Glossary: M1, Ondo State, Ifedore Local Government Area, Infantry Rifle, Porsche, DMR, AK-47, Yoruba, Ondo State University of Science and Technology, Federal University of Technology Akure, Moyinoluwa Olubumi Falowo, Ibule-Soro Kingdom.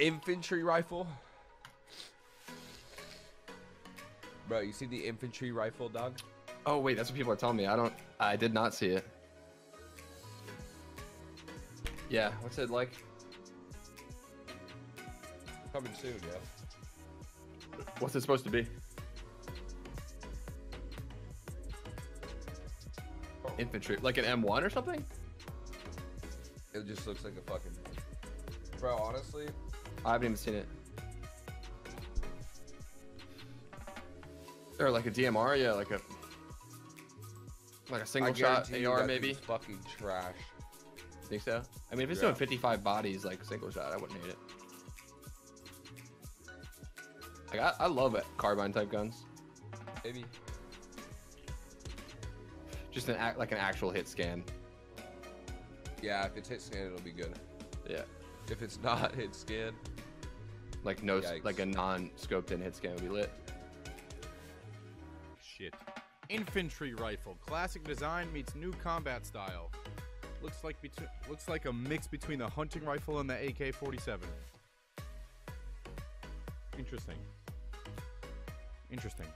infantry rifle. Bro, you see the infantry rifle, dog? Oh wait, that's what people are telling me. I did not see it. Yeah, what's it like? Coming soon, yo. What's it supposed to be? Infantry, like an M1 or something? It just looks like a fucking... Bro, honestly, I haven't even seen it. Or like a DMR, yeah, like a single shot AR maybe. Fucking trash. Think so? I mean, if it's doing 55 bodies like single shot, I wouldn't hate it. Like I love it, carbine type guns. Maybe. Just like an actual hit scan. Yeah, if it's hit scan, it'll be good. Yeah. If it's not hit scan, like no, yikes. Like a non-scoped-in hit scan would be lit. Shit. Infantry rifle, classic design meets new combat style. Looks like a mix between the hunting rifle and the AK-47. Interesting. Interesting.